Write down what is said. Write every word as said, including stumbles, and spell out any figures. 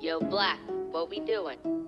Yo, Black, what we doing?